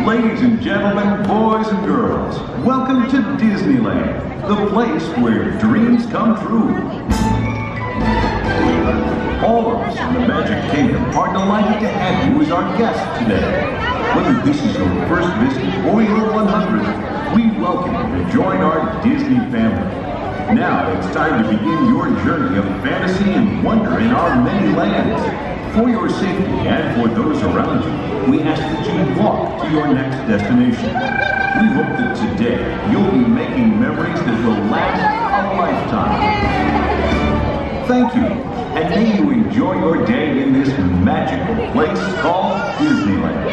Ladies and gentlemen, boys and girls, welcome to Disneyland, the place where dreams come true. All of us in the Magic Kingdom are delighted to have you as our guest today. Whether this is your first visit or your 100th, we welcome you to join our Disney family. Now it's time to begin your journey of fantasy and wonder in our many lands. For your safety and for those around you, we ask that you walk to your next destination. We hope that today you'll be making memories that will last a lifetime. Thank you, and may you enjoy your day in this magical place called Disneyland.